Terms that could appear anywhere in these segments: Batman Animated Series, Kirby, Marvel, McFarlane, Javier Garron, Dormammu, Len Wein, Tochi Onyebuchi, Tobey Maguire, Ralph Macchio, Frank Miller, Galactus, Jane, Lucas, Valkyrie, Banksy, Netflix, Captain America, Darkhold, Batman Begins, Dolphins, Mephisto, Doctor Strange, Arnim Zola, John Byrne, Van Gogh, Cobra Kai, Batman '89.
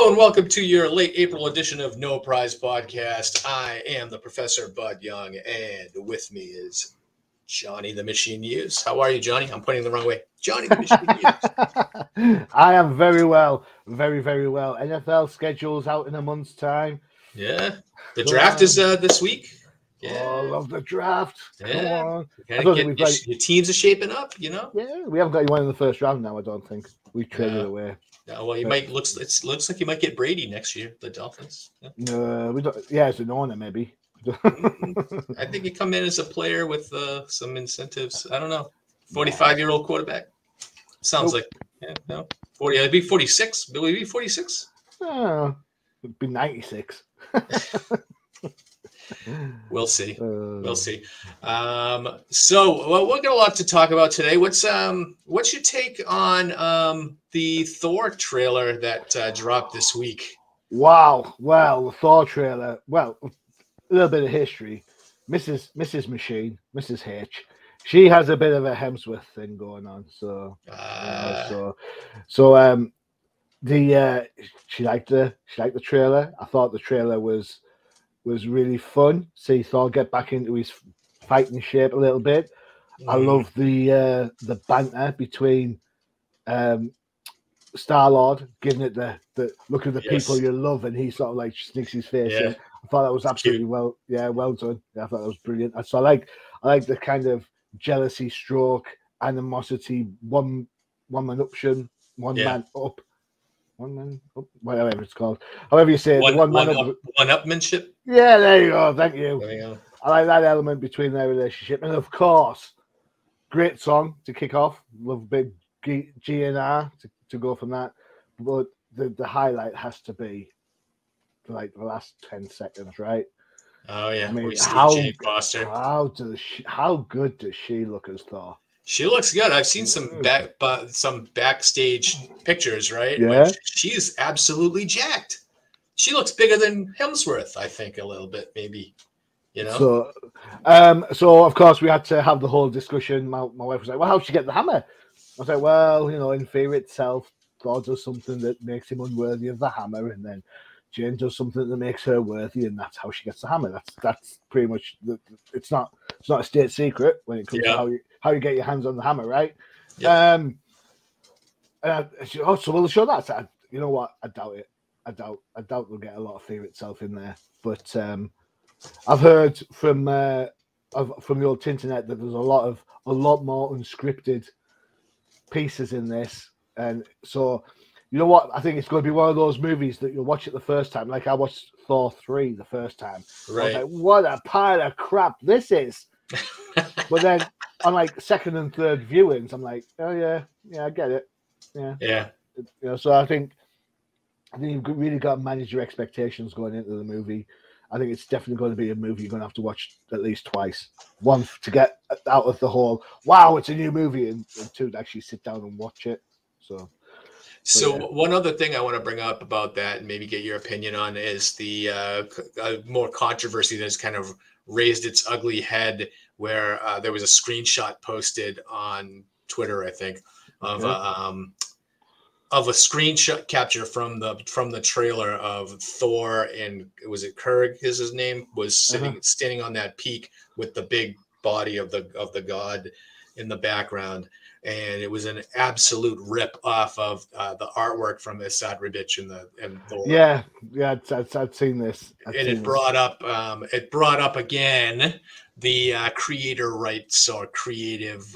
Hello and welcome to your late April edition of No Prize Podcast. I am the Professor Bud Young, and with me is Johnny the Machine Hughes. How are you, Johnny? I'm pointing the wrong way. Johnny the Machine Hughes. I am very well, very, very well. NFL schedule's out in a month's time. Yeah, the draft is this week. Yeah. Oh, I love the draft. Yeah. Come on. Your teams are shaping up, you know? Yeah, we haven't got anyone in the first round now, I don't think. We've traded away. No, well, it looks like you might get Brady next year, the Dolphins. No, we don't. Yeah, it's an honor, maybe. I think you come in as a player with some incentives. I don't know. 45-year-old quarterback. Sounds like, yeah, no. 40, I'd be 46. Will we be 46? Oh, it'd be 96. We'll see. We'll see. So we've got a lot to talk about today. What's your take on the Thor trailer that dropped this week? Wow. Well, the Thor trailer. Well, a little bit of history. Mrs. Machine, Mrs. H. She has a bit of a Hemsworth thing going on. So, she liked the trailer. I thought the trailer was really fun. See Thor get back into his fighting shape a little bit. I love the banter between Star-Lord giving it the look at the people you love, and he sort of like sneaks his face in. I thought that was absolutely well done. Yeah, I thought that was brilliant. So I like the kind of jealousy stroke, animosity, one man up, whatever it's called. However you say it, one upmanship. Yeah, there you go. Thank you. There you go. I like that element between their relationship, and of course, great song to kick off. Love big G&R to go from that, but the highlight has to be like the last 10 seconds, right? Oh yeah. I mean, how good does she look as Thor? She looks good. I've seen some backstage pictures, right? Yeah. Which she's absolutely jacked. She looks bigger than Hemsworth, I think, a little bit, maybe. You know. So, of course, we had to have the whole discussion. My wife was like, "Well, how'd she get the hammer?" I was like, "Well, you know, in Fear Itself, Thor does something that makes him unworthy of the hammer, and then Jane does something that makes her worthy, and that's how she gets the hammer." That's pretty much. It's not a state secret when it comes to how you get your hands on the hammer, right? Yeah. So we'll show that. You know what? I doubt it. I doubt we'll get a lot of Fear Itself in there. But I've heard from the old Tinternet that there's a lot more unscripted pieces in this, and so. You know what? I think it's going to be one of those movies that you'll watch it the first time. Like I watched Thor 3 the first time. Right. I was like, what a pile of crap this is. But then on like second and third viewings, I'm like, oh yeah, I get it. Yeah. Yeah. You know, so I think you've really got to manage your expectations going into the movie. I think it's definitely going to be a movie you're going to have to watch at least twice. Once to get out of the whole, wow, it's a new movie, and two to actually sit down and watch it. So one other thing I want to bring up about that and maybe get your opinion on is the more controversy that has kind of raised its ugly head where there was a screenshot posted on Twitter, I think, of a screenshot capture from the trailer of Thor, and was it Kurg is his name, was standing on that peak with the big body of the god in the background. And it was an absolute rip off of the artwork from Esad Ribić and Thor. Yeah, I've seen this. It brought up again the creator rights or creative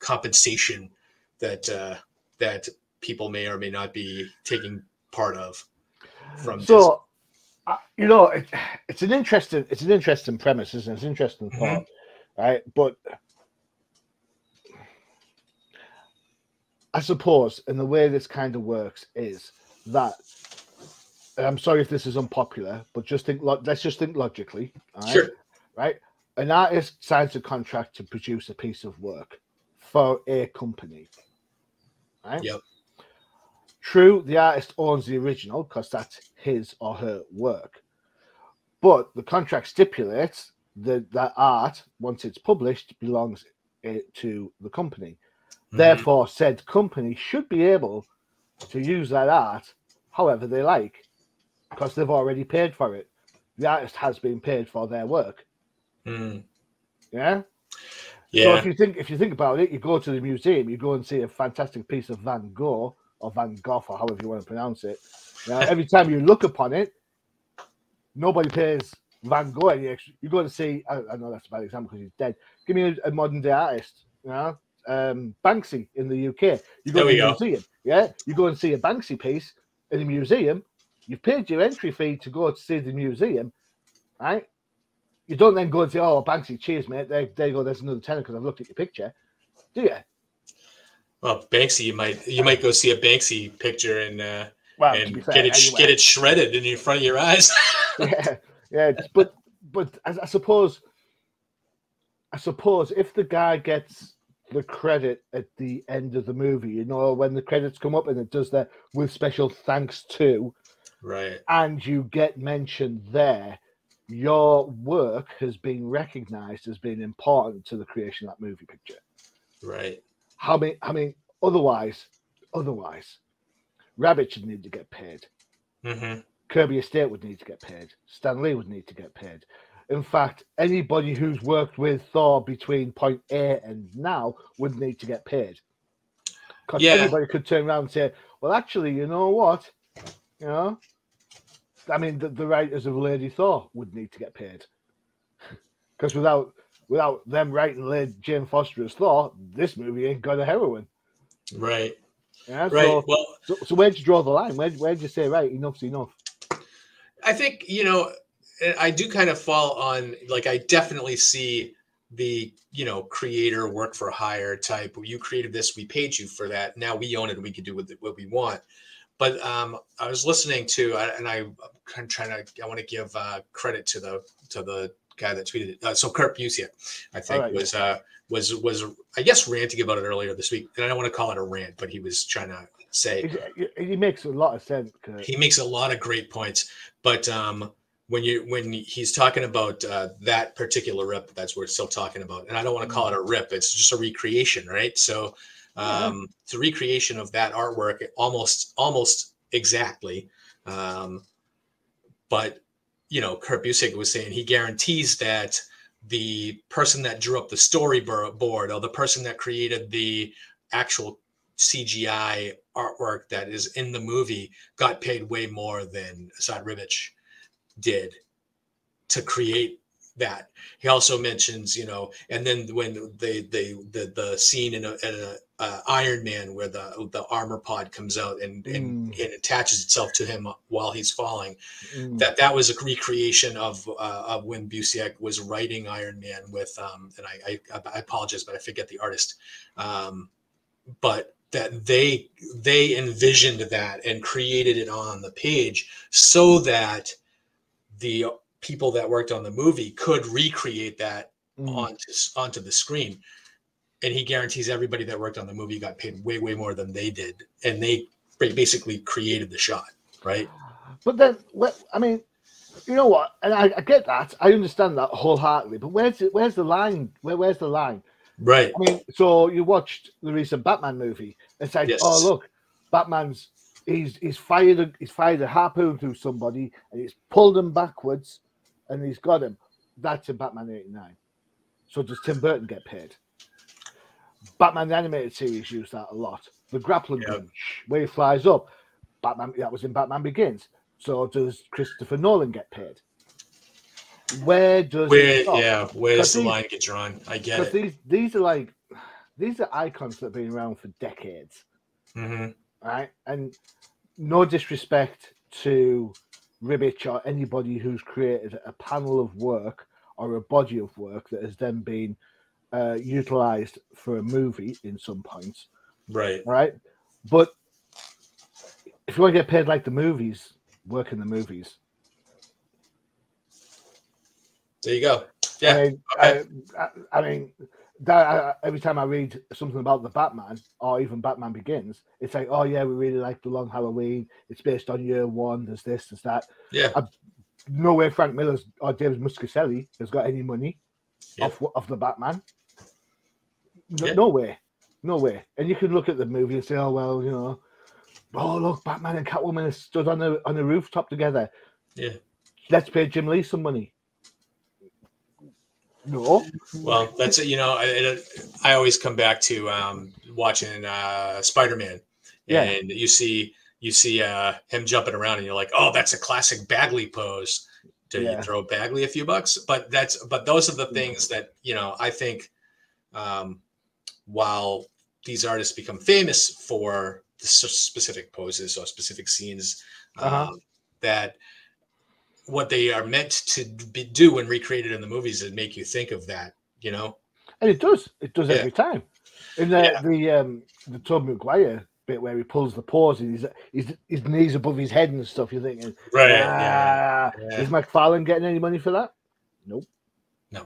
compensation that people may or may not be taking part of. From so, you know, it's an interesting premise, isn't it? It's an interesting thought, right? But I suppose, and the way this kind of works is that, and I'm sorry if this is unpopular, but let's just think logically. Right? Sure. Right? An artist signs a contract to produce a piece of work for a company. Right? Yep. True, the artist owns the original because that's his or her work. But the contract stipulates that that art, once it's published, belongs to the company. Therefore, said company should be able to use that art however they like, because they've already paid for it. The artist has been paid for their work. Mm. Yeah? Yeah. So if you think about it, you go to the museum, you go and see a fantastic piece of Van Gogh, or Van Gogh, or however you want to pronounce it. Now, every time you look upon it, nobody pays Van Gogh any extra. You go to see, I know that's a bad example because he's dead. Give me a modern day artist, you know? Banksy in the UK. You go to a museum, yeah? You go and see a Banksy piece in a museum. You've paid your entry fee to go to see the museum, right? You don't then go and say, oh, Banksy, cheers, mate. There you go, there's another tenner because I've looked at your picture. Do you? Well, Banksy, you might go see a Banksy picture and get it shredded in the front of your eyes. yeah. But I suppose if the guy gets the credit at the end of the movie, you know, when the credits come up and it does that with special thanks to, right, and you get mentioned there, your work has been recognized as being important to the creation of that movie picture. Right. I mean, otherwise, Ribić would need to get paid. Mm-hmm. Kirby Estate would need to get paid. Stan Lee would need to get paid. In fact, anybody who's worked with Thor between point A and now would need to get paid. Because anybody could turn around and say, well, actually, you know what? You know? I mean, the writers of Lady Thor would need to get paid. Because without them writing Lady Jane Foster as Thor, this movie ain't got a heroine. Right. Yeah, right. So where do you draw the line? Where do you say, right, enough's enough? I think, you know, I do kind of fall on, like, I definitely see the, you know, creator work for hire type. You created this, we paid you for that. Now we own it and we can do with it what we want. But I was listening to, and I'm trying to, I want to give credit to the guy that tweeted it. So Kurt Busiek, I think, right, was I guess ranting about it earlier this week, and I don't want to call it a rant, but he was trying to say he makes a lot of sense. Kurt. He makes a lot of great points, but when he's talking about that particular rip, that's what we're still talking about, and I don't want to call it a rip. It's just a recreation, right? So. The recreation of that artwork almost exactly. But, you know, Kurt Busiek was saying he guarantees that the person that drew up the storyboard or the person that created the actual CGI artwork that is in the movie got paid way more than Esad Ribić did to create that. He also mentions, you know, and then when the scene in Iron Man where the armor pod comes out and attaches itself to him while he's falling, that was a recreation of when Busiek was writing Iron Man with and I apologize, but I forget the artist, but that they envisioned that and created it on the page so that the people that worked on the movie could recreate that onto the screen. And he guarantees everybody that worked on the movie got paid way, way more than they did. And they basically created the shot, right? But then, I mean, you know what? And I get that. I understand that wholeheartedly. But where's the line? Where's the line? Right. I mean, so you watched the recent Batman movie. It's like, yes. Oh, look, Batman's he's fired a harpoon through somebody and it's pulled him backwards. And he's got him. That's in Batman 89. So does Tim Burton get paid? Batman the Animated Series used that a lot. The grappling gun, where he flies up. Batman, that was in Batman Begins. So does Christopher Nolan get paid? Where does the line get drawn? I get it. These are icons that have been around for decades. Mm-hmm. Right? And no disrespect to Ribić or anybody who's created a panel of work or a body of work that has then been utilized for a movie in some points, right? But if you want to get paid like the movies, work in the movies. There you go. Yeah. I mean that, every time I read something about the Batman or even Batman Begins, it's like, oh yeah, we really like The Long Halloween. It's based on year one. There's this, there's that. Yeah. No way Frank Miller's or James Muscaselli has got any money off the Batman. No way. And you can look at the movie and say, oh, well, you know, oh look, Batman and Catwoman have stood on a rooftop together. Yeah. Let's pay Jim Lee some money. No. Well, that's it. You know, I always come back to watching Spider-Man, and you see him jumping around, and you're like, oh, that's a classic Bagley pose. You throw Bagley a few bucks? But those are the things that, you know, I think while these artists become famous for the specific poses or specific scenes, that what they are meant to do when recreated in the movies is make you think of that, you know? And it does. It does every time. And the Tobey Maguire bit where he pulls the paws and his knees above his head and stuff, you're thinking, is McFarlane getting any money for that? Nope. No.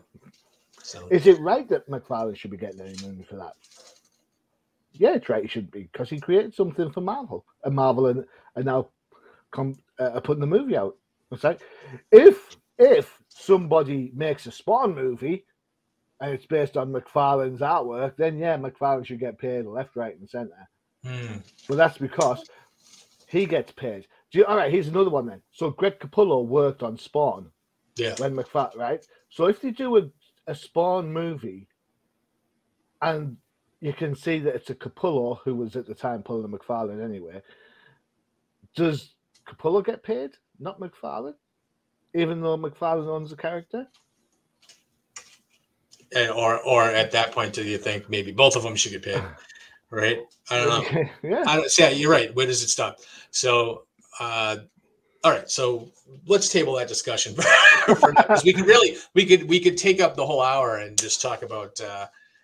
So, is it right that McFarlane should be getting any money for that? Yeah, it's right. He should be, because he created something for Marvel, and Marvel and now are putting the movie out. It's like, if somebody makes a Spawn movie and it's based on McFarlane's artwork, then yeah, McFarlane should get paid left, right, and centre. Mm. But that's because he gets paid. All right, here's another one then. So Greg Capullo worked on Spawn. Yeah. When McFarlane, right? So if they do a Spawn movie, and you can see that it's a Capullo who was at the time pulling a McFarlane anyway, does Capullo get paid, not McFarlane, even though McFarlane owns the character? Or at that point, do you think maybe both of them should get paid? Right, I don't know. You're right. Where does it stop? So, all right. So let's table that discussion for now, because we could take up the whole hour and just talk about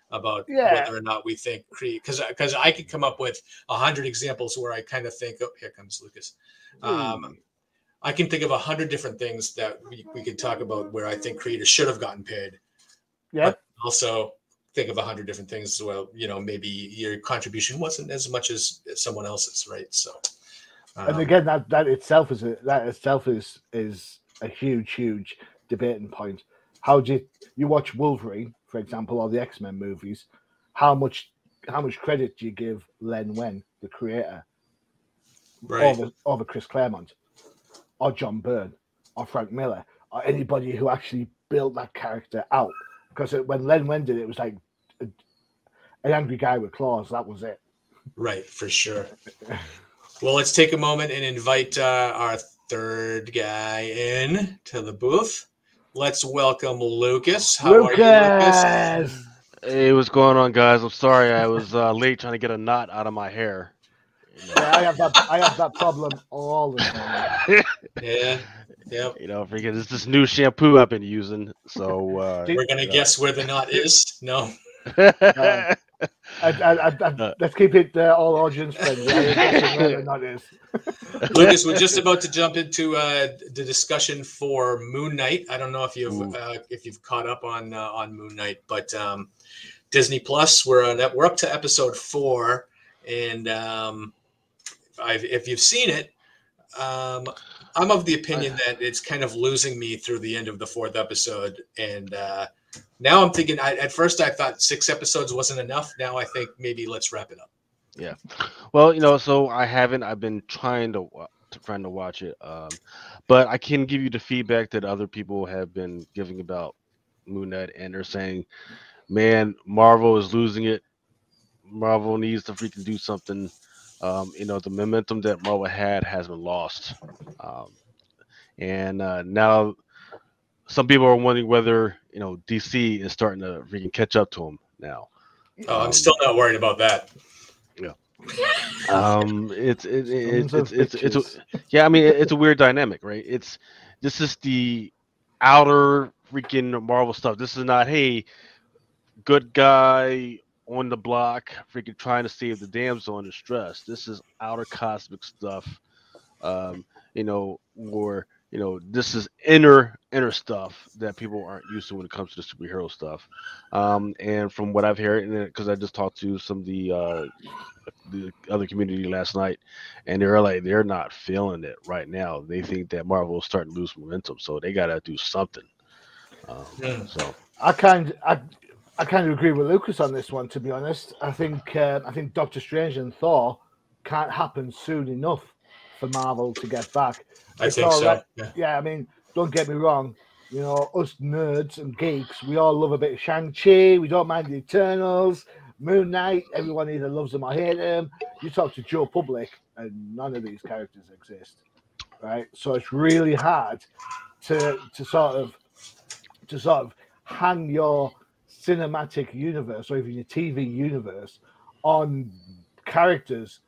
whether or not we think because I could come up with 100 examples where I kind of think, oh, here comes Lucas. I can think of 100 different things that we could talk about where I think creators should have gotten paid. Yeah. Also, think of 100 different things as well. You know, maybe your contribution wasn't as much as someone else's, right? So, and again, that itself is a huge debating point. How do you watch Wolverine, for example, or the X-Men movies? How much credit do you give Len Wein, the creator, right, over Chris Claremont, or John Byrne, or Frank Miller, or anybody who actually built that character out? Because when Len Wein did it, it was like an angry guy with claws. That was it. Right, for sure. Well, let's take a moment and invite our third guy in to the booth. Let's welcome Lucas. How are you, Lucas? Hey, what's going on, guys? I'm sorry I was late trying to get a knot out of my hair. Yeah, I have that problem all the time. Yeah. You know, freaking it's this new shampoo I've been using. So we're gonna guess where the knot is. No. Let's keep it all audience friendly. Where the knot is. Lucas, we're just about to jump into the discussion for Moon Knight. I don't know if you've caught up on Moon Knight, but Disney Plus. We're up to episode 4. And if you've seen it, I'm of the opinion that it's kind of losing me through the end of the 4th episode. And now I'm thinking, at first I thought 6 episodes wasn't enough. Now I think maybe let's wrap it up. Yeah. Well, you know, so I haven't. I've been trying to watch it. But I can give you the feedback that other people have been giving about Moon Knight. And they're saying, man, Marvel is losing it. Marvel needs to freaking do something. You know, the momentum that Marvel had has been lost. And now some people are wondering whether, you know, DC is starting to freaking catch up to them now. Oh, I'm still not worried about that. Yeah. It's a weird dynamic, right? This is the outer freaking Marvel stuff. This is not, hey, good guy on the block, freaking trying to save the damsel in distress. This is outer cosmic stuff, this is inner stuff that people aren't used to when it comes to the superhero stuff. And from what I've heard, because I just talked to some of the other community last night, and they're like, they're not feeling it right now. They think that Marvel is starting to lose momentum, so they got to do something. So I kind of agree with Lucas on this one, to be honest. I think Doctor Strange and Thor can't happen soon enough for Marvel to get back. I think so. Yeah, I mean, don't get me wrong. You know, us nerds and geeks, we all love a bit of Shang-Chi. We don't mind the Eternals, Moon Knight. Everyone either loves them or hates them. You talk to Joe Public, and none of these characters exist, right? So it's really hard to sort of hang your cinematic universe or even your TV universe on characters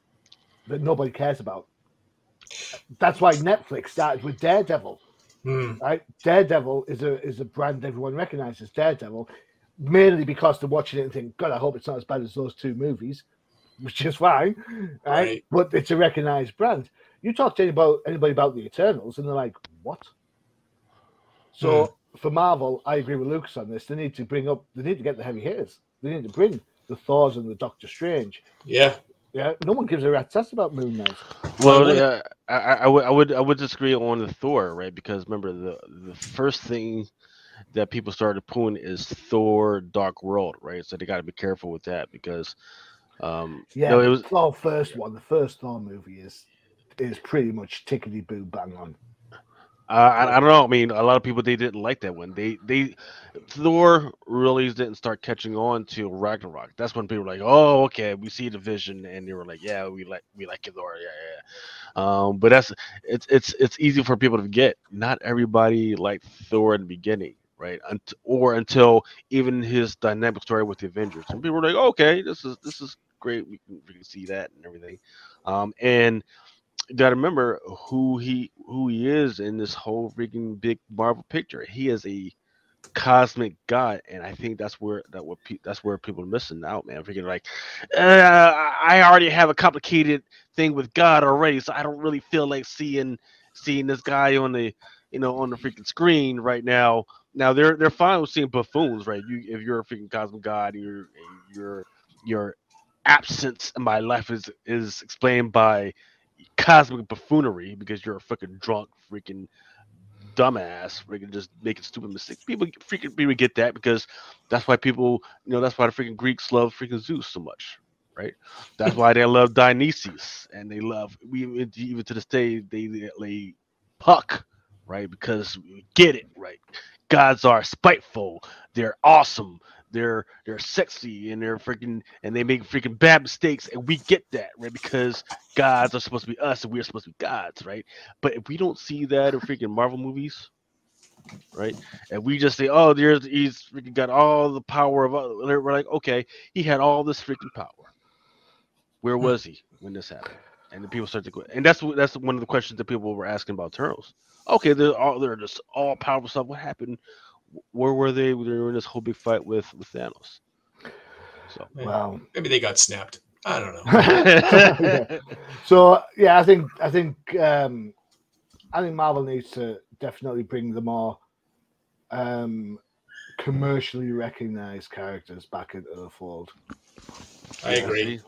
that nobody cares about. That's why Netflix started with Daredevil. Right? Daredevil is a brand everyone recognizes, Daredevil, mainly because they're watching it and think, God, I hope it's not as bad as those two movies, which is fine, right? But it's a recognized brand. You talk to anybody about the Eternals and they're like, what? So for Marvel, I agree with Lucas on this. They need to bring up, they need to get the heavy hitters. They need to bring the Thors and the Doctor Strange. Yeah. Yeah, no one gives a rat's ass about Moon Knight. Well, I would disagree on the Thor, right? Because remember, the first thing that people started pulling is Thor: Dark World, right? So they got to be careful with that because, it was the first one. The first Thor movie is pretty much tickety boo bang on. I don't know. I mean, a lot of people, they didn't like that one. Thor really didn't start catching on to Ragnarok. That's when people were like, oh, okay, we see the vision, and they were like, yeah, we like it, Thor, yeah. But it's easy for people to forget. Not everybody liked Thor in the beginning, right? Until even his dynamic story with the Avengers, and people were like, oh, okay, this is great. We can see that and everything, and. Gotta remember who he is in this whole freaking big Marvel picture. He is a cosmic god, and I think that's where people are missing out, man. Freaking like, I already have a complicated thing with God already, so I don't really feel like seeing this guy on the on the freaking screen right now. Now they're fine with seeing buffoons, right? If you're a freaking cosmic god, your absence in my life is explained by cosmic buffoonery because you're a fucking drunk, freaking dumbass, freaking just making stupid mistakes. People get that because that's why people, that's why the freaking Greeks love freaking Zeus so much, right? That's why they love Dionysus, and they love, even to this day, they Puck, right? Because we get it, right? Gods are spiteful. They're awesome. They're sexy, and they make freaking bad mistakes, and we get that, right? Because gods are supposed to be us, and we're supposed to be gods, right? But if we don't see that in freaking Marvel movies, right? And we just say, oh, he's freaking got all the power of other, we're like, okay, he had all this freaking power. Where was he when this happened? And the people start to go, and that's one of the questions that people were asking about Eternals. Okay, they're just all powerful stuff. What happened? Where were they? They were in this whole big fight with Thanos. So wow. Maybe they got snapped. I don't know. Yeah. So yeah, I think Marvel needs to definitely bring the more commercially recognized characters back into the fold. I agree.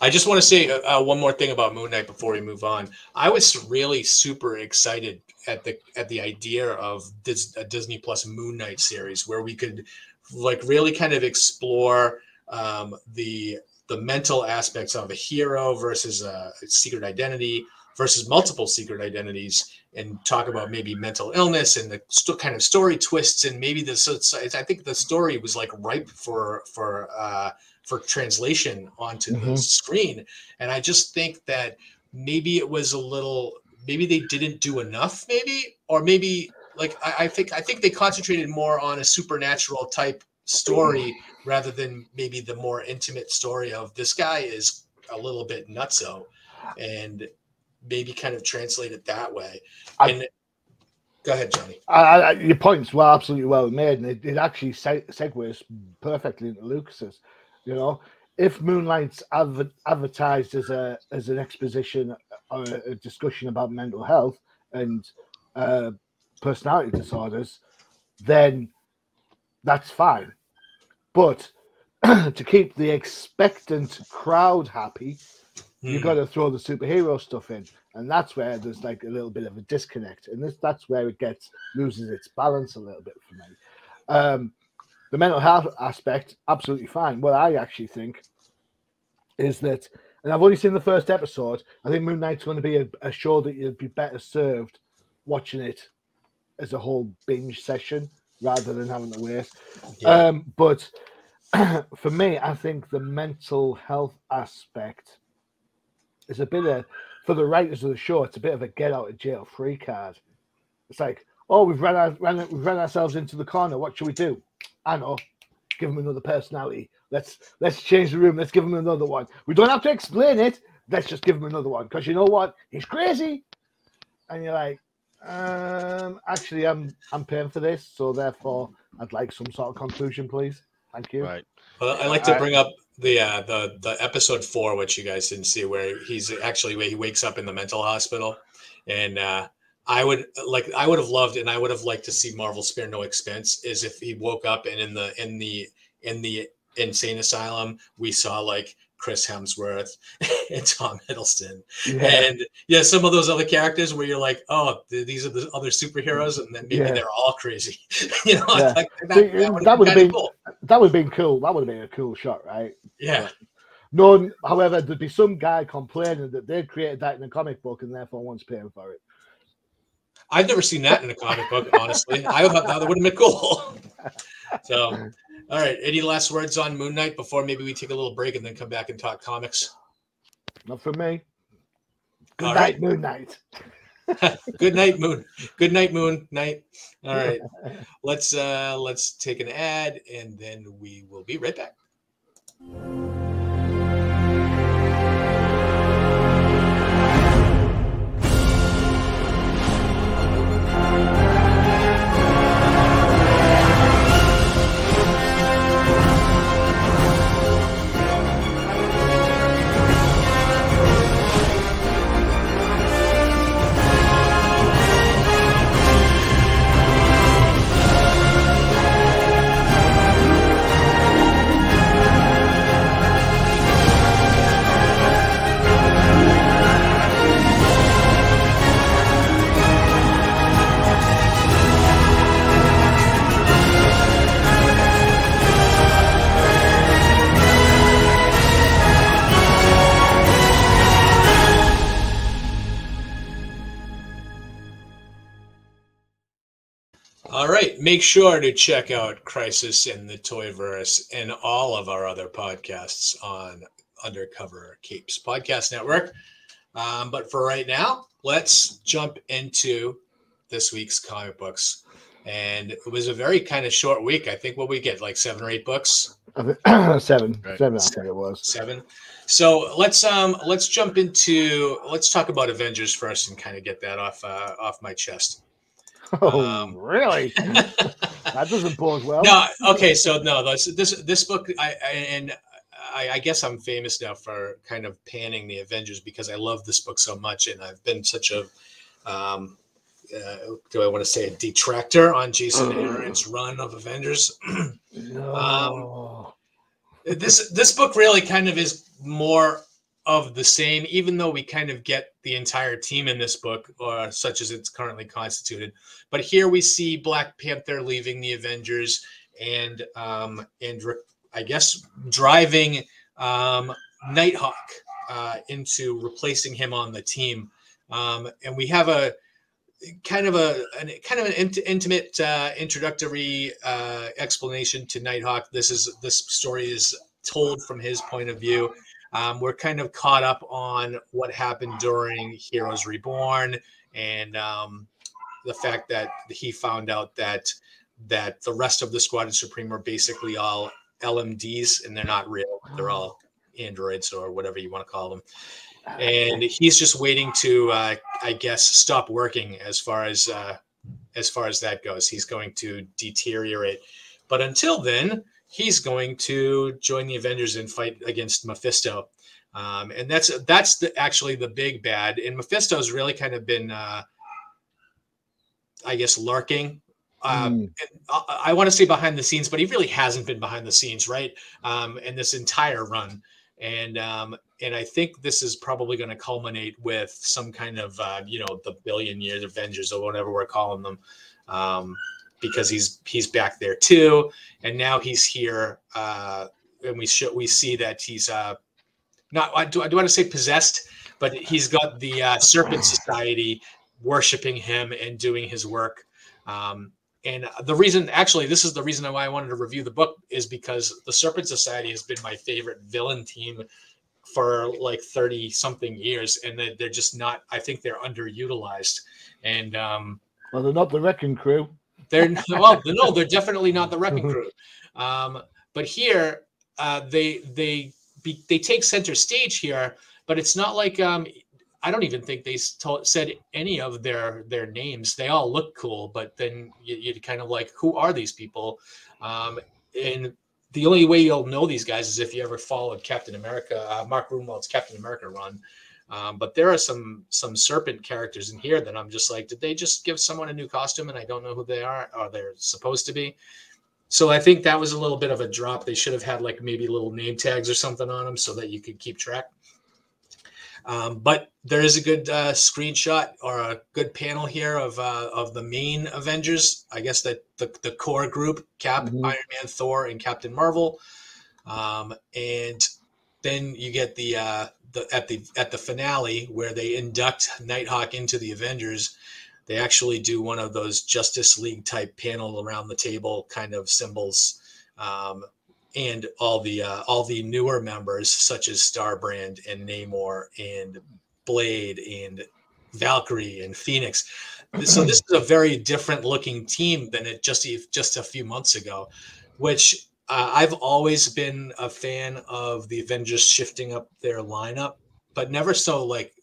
I just want to say one more thing about Moon Knight before we move on. I was really super excited at the idea of a Disney Plus Moon Knight series where we could like really kind of explore the mental aspects of a hero versus a secret identity versus multiple secret identities, and talk about maybe mental illness and the kind of story twists, and maybe I think the story was like ripe for translation onto the screen. And I just think that maybe it was maybe they didn't do enough, I think they concentrated more on a supernatural type story rather than maybe the more intimate story of this guy is a little bit nutso, and maybe kind of translate it that way. And go ahead, Johnny. Your points were absolutely well made, and it actually segues perfectly into Lucas's. If Moon Knight's advertised as an exposition or a discussion about mental health and personality disorders, then that's fine. But to keep the expectant crowd happy, you've got to throw the superhero stuff in, and that's where there's like a little bit of a disconnect, and that's where it loses its balance a little bit for me. The mental health aspect, absolutely fine. What I actually think is that And I've already seen the first episode. I think Moon Knight's going to be a show that you'd be better served watching it as a whole binge session rather than having to wait. Yeah. But for me, I think the mental health aspect is a bit of, for the writers of the show, it's a bit of a get out of jail free card. It's like, oh, we've ran ourselves into the corner. What should we do? I know. Give them another personality. Let's change the room. Let's give them another one. We don't have to explain it. Let's just give them another one, because you know what? He's crazy. And you're like, actually, I'm paying for this, so therefore, I'd like some sort of conclusion, please. Thank you. Right. Well, I like to bring up the episode 4, which you guys didn't see, where he wakes up in the mental hospital, and I would have loved, and I would have liked to see Marvel spare no expense, is if he woke up and in the insane asylum we saw like Chris Hemsworth and Tom Hiddleston, yeah. And yeah, some of those other characters where you're like, oh, these are the other superheroes, and then maybe yeah. They're all crazy. You know, yeah. Like, that would have been cool. That would have been cool. That would have been a cool shot, right? Yeah. No, however, there'd be some guy complaining that they'd created that in a comic book and therefore one's paying for it. I've never seen that in a comic book, honestly. I thought that would have been cool. So, all right. Any last words on Moon Knight before maybe we take a little break and then come back and talk comics? Not for me. Good all night, right. Moon Knight. Good night, Moon. Good night, Moon Knight. All right. Let's take an ad and then we will be right back. Make sure to check out Crisis in the Toyverse and all of our other podcasts on Undercover Capes Podcast Network. But for right now, let's jump into this week's comic books. And it was a very kind of short week. I think what we get, like 7 or 8 books? Seven. Right. Seven, I think it was. 7. So let's talk about Avengers first and kind of get that off my chest. Oh, really? That doesn't bode well. No, okay, so no, this book, I guess I'm famous now for kind of panning the Avengers because I love this book so much, and I've been such a, do I want to say a detractor on Jason Aaron's run of Avengers? No. This book really kind of is more of the same, even though we kind of get the entire team in this book, or such as it's currently constituted. But here we see Black Panther leaving the Avengers and I guess driving Nighthawk into replacing him on the team. And we have a kind of an intimate introductory explanation to Nighthawk. This story is told from his point of view. We're kind of caught up on what happened during Heroes Reborn and the fact that he found out that the rest of the Squadron Supreme are basically all LMDs and they're not real. They're all androids or whatever you want to call them. And he's just waiting to, I guess, stop working as far as that goes. He's going to deteriorate. But until then, he's going to join the Avengers and fight against Mephisto. And that's actually the big bad. And Mephisto's really kind of been, I guess, lurking. And I want to say behind the scenes, but he really hasn't been behind the scenes, right? In this entire run. And I think this is probably going to culminate with some kind of, the billion-year Avengers or whatever we're calling them. Because he's back there too, and now he's here, and we see that he's I do want to say possessed, but he's got the Serpent Society worshiping him and doing his work. And the reason, actually, this is the reason why I wanted to review the book, is because the Serpent Society has been my favorite villain team for like 30-something years, and they're just not, I think they're underutilized. And well, they're not the Wrecking Crew. They're definitely not the Wrecking Crew. But here, they take center stage here, but it's not like I don't even think they said any of their names. They all look cool, but then you're kind of like, who are these people? And the only way you'll know these guys is if you ever followed Captain America, Mark Gruenwald's Captain America run. But there are some serpent characters in here that I'm just like, did they just give someone a new costume and I don't know who they are or they're supposed to be? So I think that was a little bit of a drop. They should have had like maybe little name tags or something on them so that you could keep track. But there is a good screenshot or a good panel here of the main Avengers. I guess that the core group, Cap, Iron Man, Thor, and Captain Marvel. And then you get at the finale where they induct Nighthawk into the Avengers. They actually do one of those Justice League type panel around the table kind of symbols, and all the newer members such as Starbrand and Namor and Blade and Valkyrie and Phoenix. So this is a very different looking team than it just a few months ago, which I've always been a fan of the Avengers shifting up their lineup, but never so like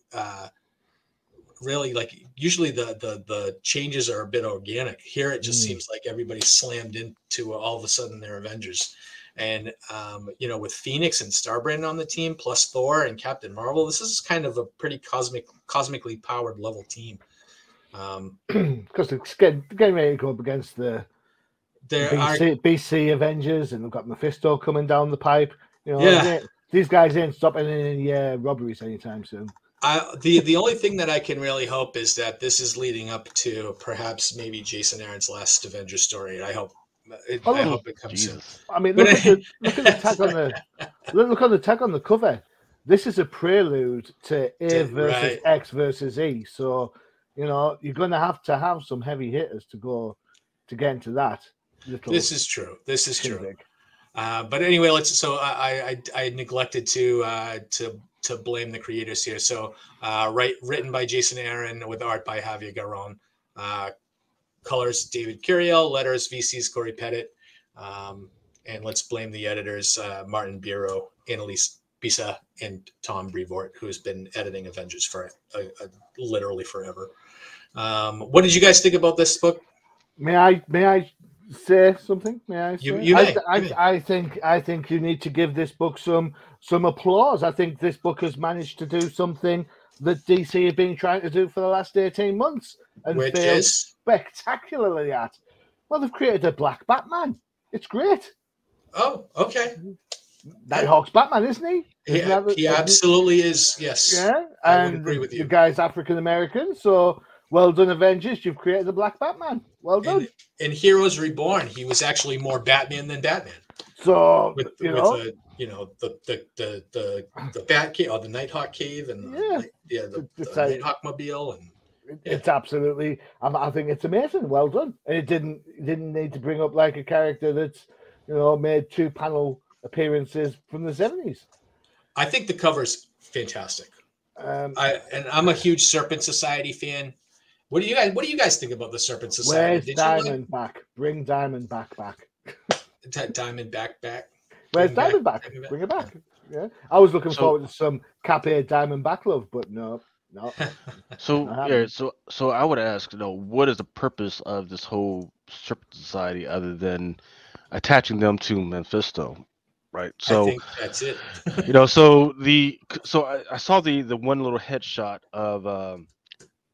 really like usually the changes are a bit organic. Here it just seems like everybody slammed into all of a sudden they're Avengers. And, you know, with Phoenix and Starbrand on the team, plus Thor and Captain Marvel, this is kind of a pretty cosmically powered level team. Because it's getting ready to go up against the BC Avengers, and they've got Mephisto coming down the pipe. You know, these guys ain't stopping any robberies anytime soon. The only thing that I can really hope is that this is leading up to perhaps maybe Jason Aaron's last Avengers story. I hope it comes soon. I mean, look at the tag on the cover. This is a prelude to A versus X versus E. So, you know, you're going to have some heavy hitters to get into that. This is true. This is true. But anyway, I neglected to blame the creators here. So, written by Jason Aaron with art by Javier Garron. Colors David Curiel, letters VCs Corey Pettit, and let's blame the editors Martin Biro, Annalise Bisa, and Tom Brevoort, who's been editing Avengers for literally forever. What did you guys think about this book? May I say something? I think you need to give this book some applause. I think this book has managed to do something that DC have been trying to do for the last 18 months and which is spectacularly at. Well, they've created a black Batman. It's great. Oh, okay. Nighthawk's Batman, isn't he? Yeah, he absolutely is. Yes. Yeah, I would agree with you. The guy's African American, so well done, Avengers. You've created the black Batman. Well done. In Heroes Reborn, he was actually more Batman than Batman. So the Bat Cave or the Nighthawk Cave and the Nighthawk Mobile and. It's absolutely. I think it's amazing. Well done. And it didn't need to bring up like a character that's, you know, made two panel appearances from the 70s. I think the cover's fantastic. I'm a huge Serpent Society fan. What do you guys think about the Serpent Society? Where's Diamond back? Bring Diamond back. Diamond back. Where's Diamond back? Bring it back. Yeah. I was looking forward to some Capé Diamond back love, but no. No. So I would ask, what is the purpose of this whole Serpent Society other than attaching them to Mephisto, right? So I think that's it. I saw the one little headshot of,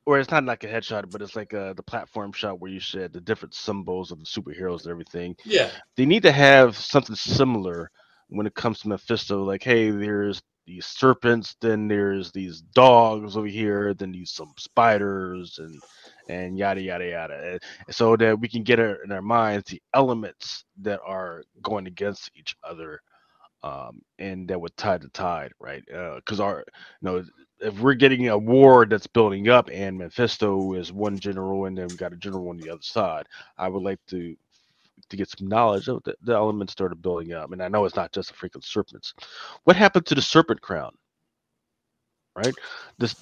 or it's not like a headshot, but it's like the platform shot where you shed the different symbols of the superheroes and everything. Yeah, they need to have something similar when it comes to Mephisto. Like, hey, there's these serpents, then there's these dogs over here, then these some spiders and yada yada yada, and so that we can get in our minds the elements that are going against each other and that would tie the tide, right? Because if we're getting a war that's building up and Mephisto is one general and then we got a general on the other side, I would like to get some knowledge of the elements started building up. And I know it's not just the freaking serpents. What happened to the serpent crown? Right?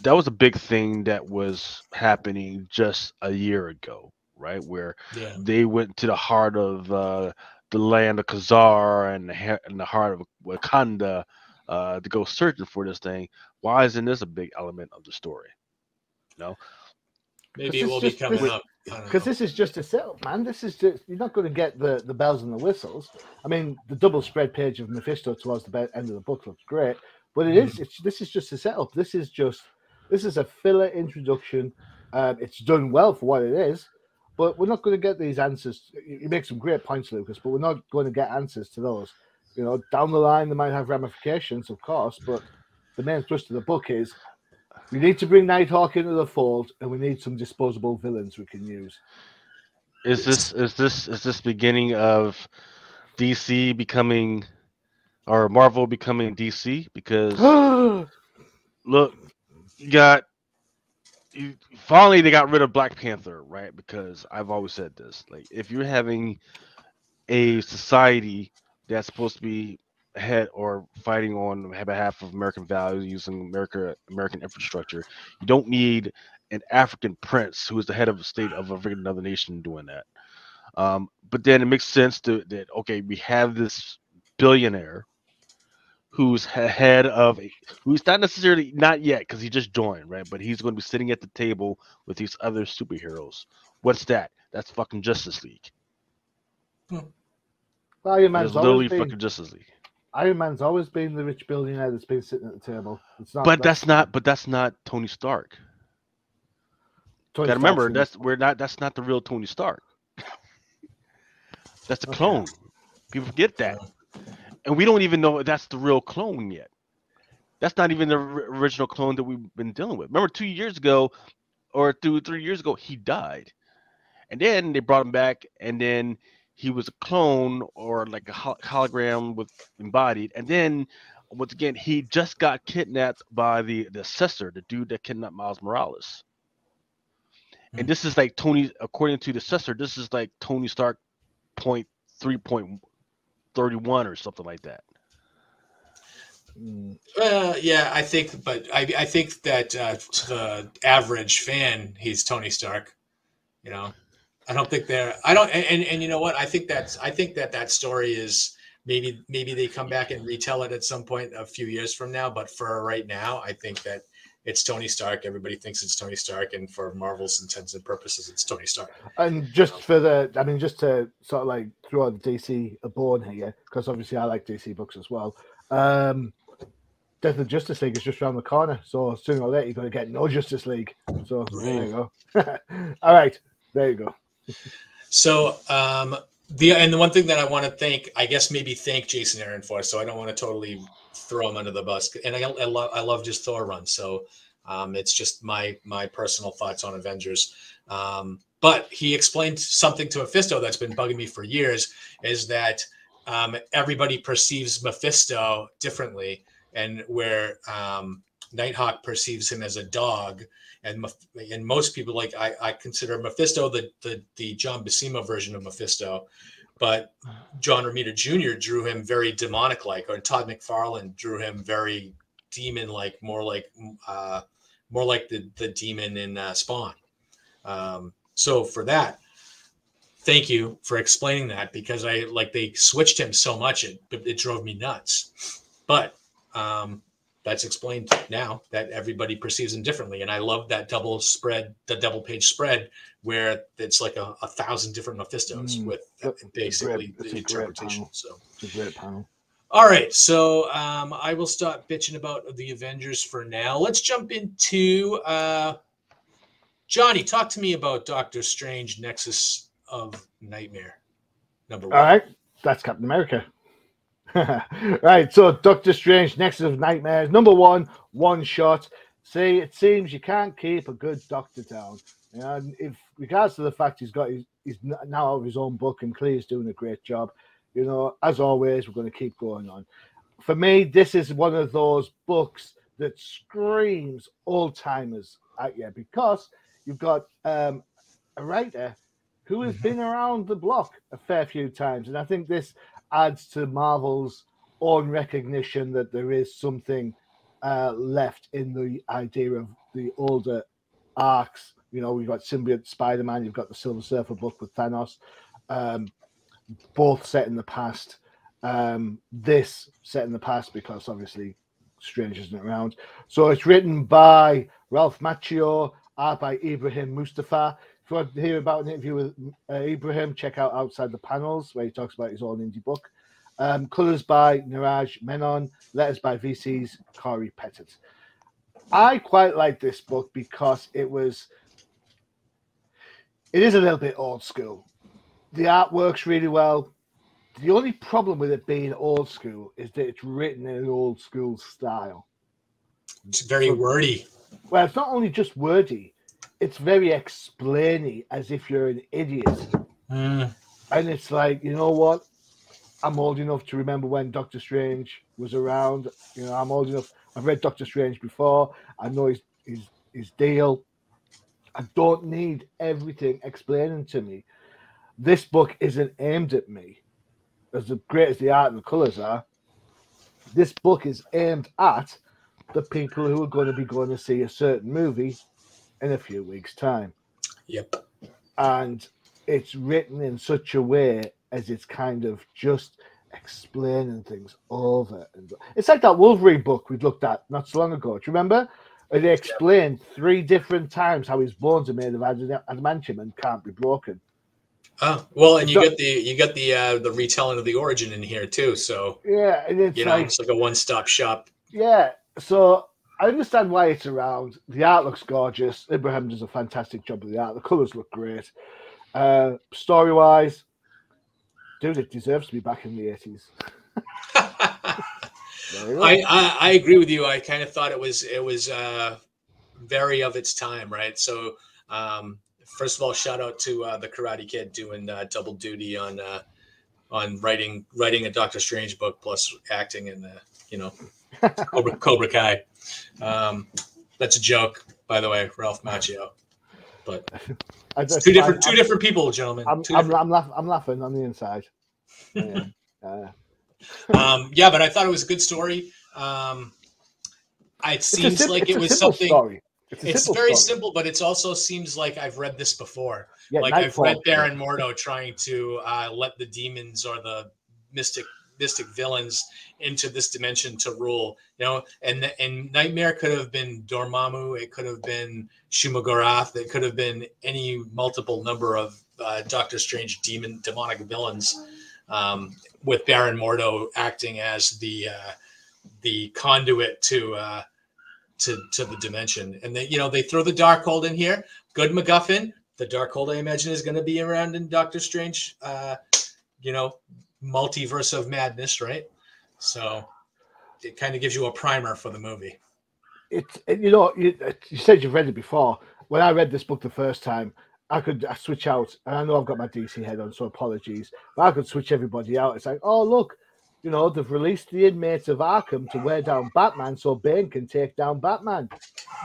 That was a big thing that was happening just a year ago, right? Where they went to the heart of the land of Khazar and the heart of Wakanda to go searching for this thing. Why isn't this a big element of the story? You know? Maybe it will be coming up. Because this is just a setup, man. This is just, you're not going to get the bells and the whistles. I mean, the double spread page of Mephisto towards the end of the book looks great. But it is. This is just a setup. This is a filler introduction. It's done well for what it is, but we're not going to get these answers. You make some great points, Lucas, but we're not going to get answers to those. You know, down the line they might have ramifications, of course. But the main thrust of the book is we need to bring Nighthawk into the fold, and we need some disposable villains we can use. Is this beginning of DC becoming? Or Marvel becoming DC, because look, finally they got rid of Black Panther, right? Because I've always said this, like, if you're having a society that's supposed to be ahead or fighting on behalf of American values using American infrastructure, you don't need an African prince who is the head of a state of another nation doing that. But then it makes sense that okay, we have this billionaire who's head of, who's not necessarily, not yet, because he just joined, right? But he's going to be sitting at the table with these other superheroes. What's that? That's fucking Justice League. Well, it's literally fucking Justice League. Iron Man's always been the rich billionaire that's been sitting at the table. It's not, but that's not Tony Stark. Tony Stark, remember, that's not the real Tony Stark. That's a clone. People forget that. And we don't even know if that's the real clone yet. That's not even the original clone that we've been dealing with. Remember 2 years ago or 3 years ago, he died. And then they brought him back, and then he was a clone or like a hologram with embodied. And then, once again, he just got kidnapped by the assessor, the dude that kidnapped Miles Morales. And this is like Tony, according to the assessor, this is like Tony Stark 3.31 or something like that. Yeah, I think, but I think that to the average fan, he's Tony Stark. You know, I don't think they're. I don't. And you know what? I think that story is maybe they come back and retell it at some point a few years from now. But for right now, I think that it's Tony Stark. Everybody thinks it's Tony Stark, and for Marvel's intents and purposes, it's Tony Stark. And just just to sort of like throw the DC a bone here, because obviously I like DC books as well. Death of Justice League is just around the corner, so sooner or later you're going to get no Justice League. So there you go. All right, there you go. So the one thing that I want to thank Jason Aaron for. So I don't want to totally throw him under the bus, and I love just Thor run. So it's just my personal thoughts on Avengers. But he explained something to Mephisto that's been bugging me for years, is that everybody perceives Mephisto differently, and where Nighthawk perceives him as a dog, and most people, like, I consider Mephisto the John Buscema version of Mephisto. But John Romita Jr. drew him very demonic-like, or Todd McFarlane drew him very demon-like, more like the demon in Spawn. So for that, thank you for explaining that, because they switched him so much it drove me nuts. But that's explained now, that everybody perceives him differently. And I love that double spread, the double page spread, where it's like 1,000 different Mephistos with basically the interpretation. So it's a great panel. All right. So I will stop bitching about the Avengers for now. Let's jump into Johnny. Talk to me about Doctor Strange Nexus of Nightmare, #1. All right. That's Captain America. Right, so Doctor Strange, Nexus of Nightmares, #1, one shot. See, it seems you can't keep a good doctor down. And if regards to the fact he's now out of his own book, and Clee's doing a great job, you know, as always, we're going to keep going on. for me, this is one of those books that screams old-timers at you, because you've got a writer who has been around the block a fair few times. And I think this adds to Marvel's own recognition that there is something left in the idea of the older arcs. You know, we've got Symbiote Spider-Man, you've got the Silver Surfer book with Thanos, both set in the past. This set in the past, because obviously Strange isn't around. So it's written by Ralph Macchio, art by Ibrahim Mustafa. If you want to hear about an interview with Ibrahim, check out Outside the Panels, where he talks about his own indie book. Colours by Niraj Menon, letters by VC's Corey Pettit. I quite like this book because it is a little bit old school. The art works really well. The only problem with it being old school is that it's written in an old school style. It's very wordy. Well, it's not only just wordy, it's very explainy, as if you're an idiot. And it's like, you know what? I'm old enough to remember when Doctor Strange was around. You know, I'm old enough. I've read Doctor Strange before. I know his deal. I don't need everything explaining to me. This book isn't aimed at me. As great as the art and the colours are, this book is aimed at the people who are going to be going to see a certain movie in a few weeks' time. Yep. And it's written in such a way as it's kind of just explaining things over and over. It's like that Wolverine book we looked at not so long ago. Do you remember? They explained three different times how his bones are made of adamantium and can't be broken. Oh, well, and you get the retelling of the origin in here too. So yeah, and it's, you know, like, it's like a one-stop shop. Yeah. So I understand why it's around. The art looks gorgeous. Ibrahim does a fantastic job with the art. The colours look great. Story-wise, dude, it deserves to be back in the 80s. I agree with you. I kind of thought it was very of its time, right? So first of all, shout out to the Karate Kid doing double duty on writing a Doctor Strange book plus acting in the, you know, Cobra Kai. That's a joke, by the way, Ralph Macchio. But it's two different people, gentlemen. I'm laughing on the inside. Yeah. Yeah, but I thought it was a good story. It seems like it was something. It's very simple, but it also seems like I've read this before. Yeah, like I've read Baron Mordo trying to let the demons or the mystic villains into this dimension to rule, you know, and Nightmare could have been Dormammu, it could have been Shumagorath, it could have been any multiple number of Doctor Strange demonic villains, with Baron Mordo acting as the conduit to the dimension. And they, you know, they throw the Darkhold in here. Good MacGuffin. The Darkhold, I imagine, is going to be around in Doctor Strange, you know, multiverse of madness, right? So it kind of gives you a primer for the movie. You know, you said you've read it before. When I read this book the first time, I switch out, and I know I've got my DC head on, so apologies, but I could switch everybody out. It's like, oh, look, you know, they've released the inmates of Arkham to wear down Batman so Bane can take down Batman.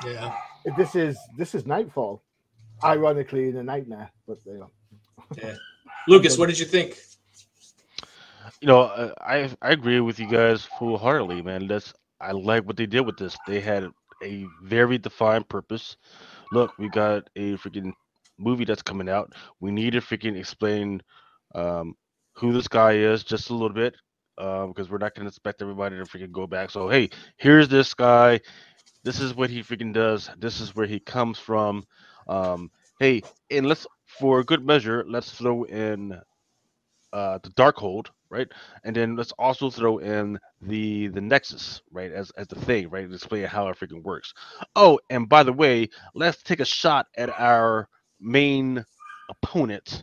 Yeah. This is Nightfall, ironically, in a nightmare. But, you know. Yeah. Lucas, what did you think? You know, I agree with you guys wholeheartedly, man. I like what they did with this. They had a very defined purpose. Look, we got a freaking movie that's coming out. We need to freaking explain who this guy is just a little bit, because we're not going to expect everybody to freaking go back. So, hey, here's this guy. This is what he freaking does. This is where he comes from. Hey, and let's, for good measure, let's throw in the Darkhold, right? And then let's also throw in the Nexus, right? As the thing, right? Explain how it freaking works. Oh, and by the way, let's take a shot at our main opponent,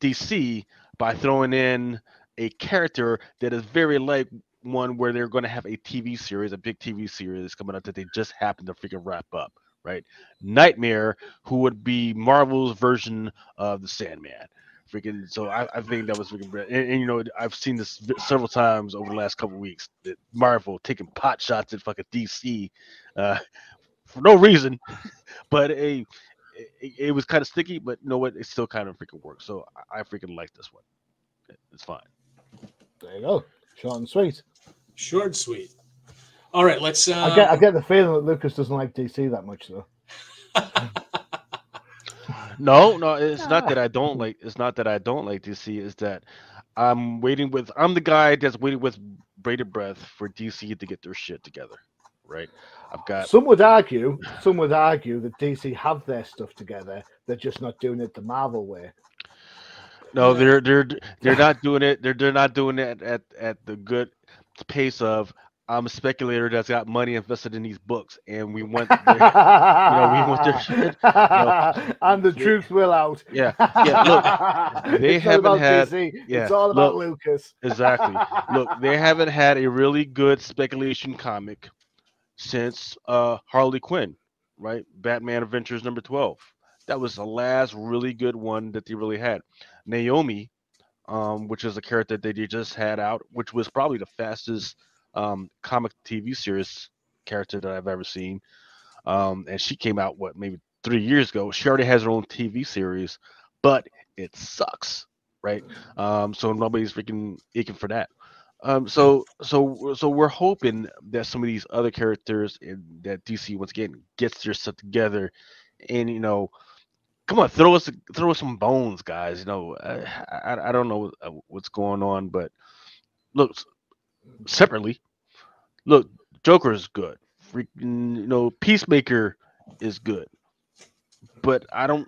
DC, by throwing in a character that is very like one where they're going to have a TV series, a big TV series coming up that they just happen to freaking wrap up, right? Nightmare, who would be Marvel's version of the Sandman. freaking. So I think that was freaking. And you know, I've seen this several times over the last couple of weeks. That Marvel taking pot shots at fucking DC for no reason, but it was kind of sticky. But you know what? It still kind of freaking works. So I freaking like this one. It's fine. There you go. Short and sweet. Short and sweet. All right, let's. I get the feeling that Lucas doesn't like DC that much, though. No, it's not that I don't like. It's not that I don't like DC. It's that I'm waiting with. I'm the guy that's waiting with bated breath for DC to get their shit together, right? I've got. Some would argue that DC have their stuff together. They're just not doing it the Marvel way. No, they're not doing it. They're not doing it at the good pace of. I'm a speculator that's got money invested in these books, and we want, their, you know, we want their shit. You know. And the truth will out. Yeah. Look, they haven't had. Yeah, it's all about Lucas. Exactly. Look, they haven't had a really good speculation comic since Harley Quinn, right? Batman Adventures number 12. That was the last really good one that they really had. Naomi, which is a character that they just had out, which was probably the fastest. Comic TV series character that I've ever seen, and she came out maybe 3 years ago. She already has her own TV series, but it sucks, right? So nobody's freaking aching for that. So we're hoping that some of these other characters that DC once again gets their stuff together, and you know, come on, throw us some bones, guys. You know, I don't know what's going on, but look. Separately, look, Joker is good. Freaking, you know, Peacemaker is good, but I don't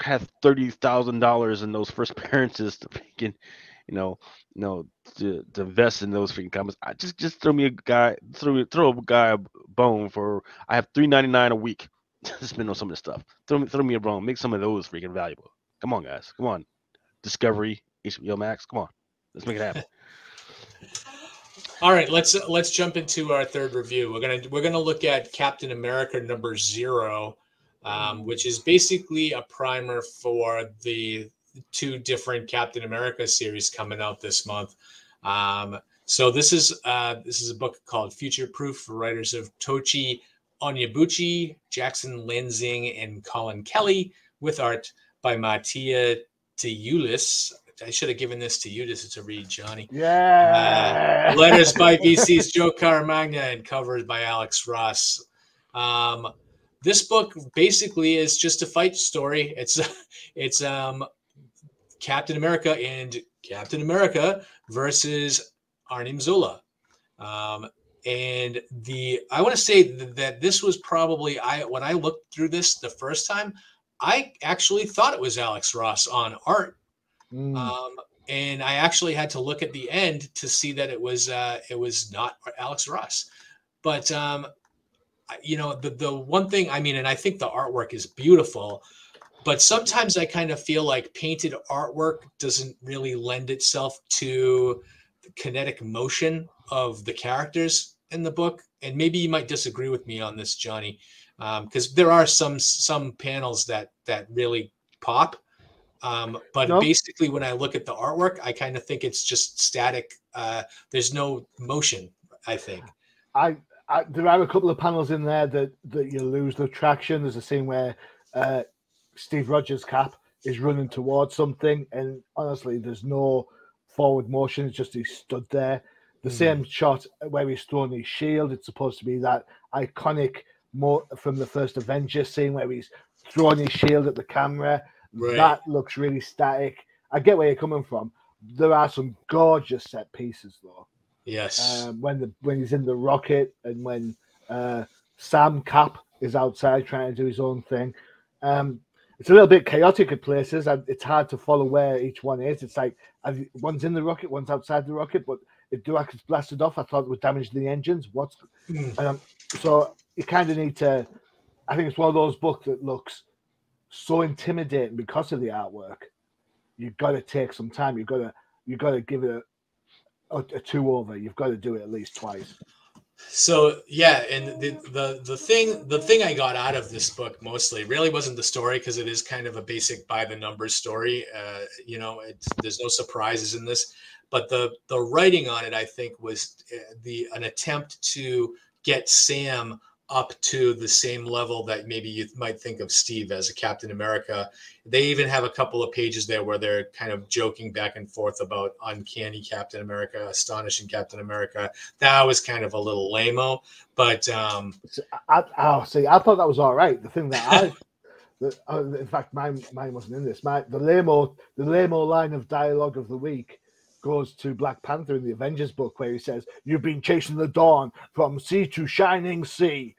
have $30,000 in those first appearances to freaking, to invest in those freaking comics. I just throw a guy a bone for. I have $3.99 a week to spend on some of this stuff. Throw me a bone. Make some of those freaking valuable. Come on, guys. Come on, Discovery, HBO Max. Come on, let's make it happen. All right, let's jump into our third review. We're gonna look at Captain America number 0, which is basically a primer for the two different Captain America series coming out this month. So this is a book called Future Proof for writers of Tochi Onyebuchi, Jackson Lansing, and Colin Kelly, with art by Mattia Teulis. I should have given this to you just to read, Johnny. Yeah. Letters by VC's Joe Caramagna and covers by Alex Ross. This book basically is just a fight story. It's Captain America and Captain America versus Arnim Zola. I want to say that this was probably when I looked through this the first time, I actually thought it was Alex Ross on art. And I actually had to look at the end to see that it was not Alex Ross, but the one thing, I mean, and I think the artwork is beautiful, but sometimes I kind of feel like painted artwork doesn't really lend itself to the kinetic motion of the characters in the book. And maybe you might disagree with me on this, Johnny, because there are some panels that really pop. Basically, when I look at the artwork, I kind of think it's just static. There's no motion. I think there are a couple of panels in there that you lose the traction. There's a scene where Steve Rogers' cap is running towards something, and honestly, there's no forward motion. It's just he stood there. The same shot where he's throwing his shield. It's supposed to be that iconic from the first Avengers scene where he's throwing his shield at the camera. Right. That looks really static. I get where you're coming from. There are some gorgeous set pieces, though. Yes. When he's in the rocket and when Sam Cap is outside trying to do his own thing, it's a little bit chaotic at places. It's hard to follow where each one is. It's like one's in the rocket, one's outside the rocket. But if Durac is blasted off, I thought it would damage the engines. So you kind of need to. I think it's one of those books that looks so intimidating because of the artwork. You've got to take some time. You've got to give it a two over. You've got to do it at least twice. So yeah, and the thing I got out of this book mostly really wasn't the story, because it is kind of a basic by the numbers story. You know, there's no surprises in this, but the writing on it, I think, was an attempt to get Sam up to the same level that maybe you might think of Steve as a Captain America. They even have a couple of pages there where they're kind of joking back and forth about uncanny Captain America, astonishing Captain America. That was kind of a little lame-o, but I thought that was all right. The thing that I in fact mine wasn't in this. The lame-o line of dialogue of the week goes to Black Panther in the Avengers book, where he says, "You've been chasing the dawn from sea to shining sea."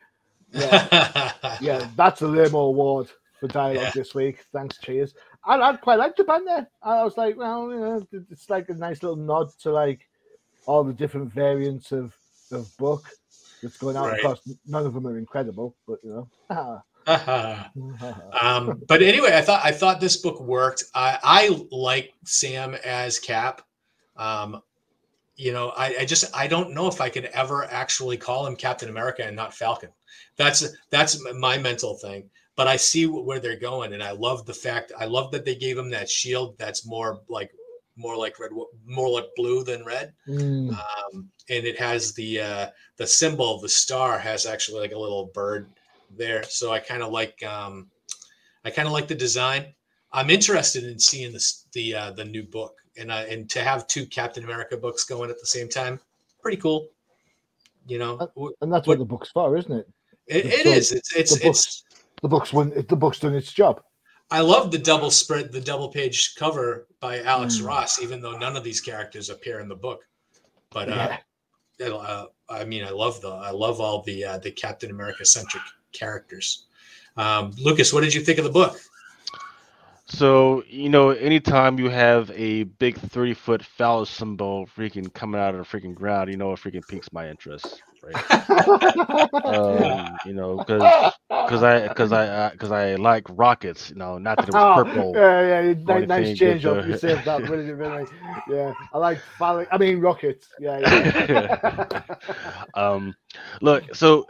Yeah, yeah, that's a lame award for dialogue this week. Thanks, cheers. I quite liked the band there. I was like, well, you know, it's like a nice little nod to like all the different variants of book that's going out. Right. Of course, none of them are incredible, but you know. But anyway, I thought this book worked. I like Sam as Cap. You know, I don't know if I could ever actually call him Captain America and not Falcon. That's my mental thing, but I see where they're going. And I love that they gave him that shield. That's more like red, more like blue than red. Mm. And it has the symbol of the star has actually like a little bird there. So I kind of like the design. I'm interested in seeing the new book. And to have two Captain America books going at the same time, pretty cool, you know. And that's what the book's for, isn't it? It is. The book's done its job. I love the double spread, the double page cover by Alex Ross, even though none of these characters appear in the book. But I mean, I love all the Captain America centric characters. Lucas, what did you think of the book? So, you know, anytime you have a big 30-foot phallus symbol freaking coming out of the freaking ground, you know, it freaking piques my interest, right? You know, because I like rockets, you know, not that it was purple. Yeah, nice change up. You said that really. Yeah, I like phallic. I mean, rockets. Yeah. Look, so.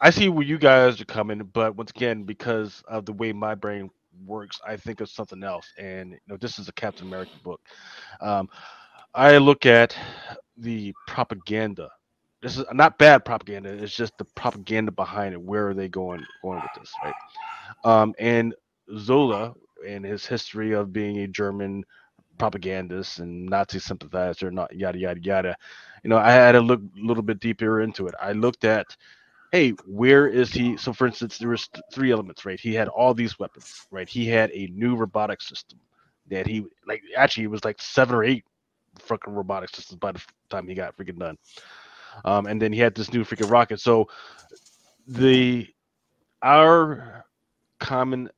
I see where you guys are coming, but once again, because of the way my brain works, I think of something else. And you know, this is a Captain America book. I look at the propaganda. This is not bad propaganda. It's just the propaganda behind it. Where are they going with this, right? And Zola and his history of being a German propagandist and Nazi sympathizer, not yada yada yada. You know, I had to look a little bit deeper into it. I looked at, hey, where is he? So, for instance, there was three elements, right? He had all these weapons, right? He had a new robotic system that he, like, actually, it was like 7 or 8 fucking robotic systems by the time he got freaking done. And then he had this new freaking rocket. So, our common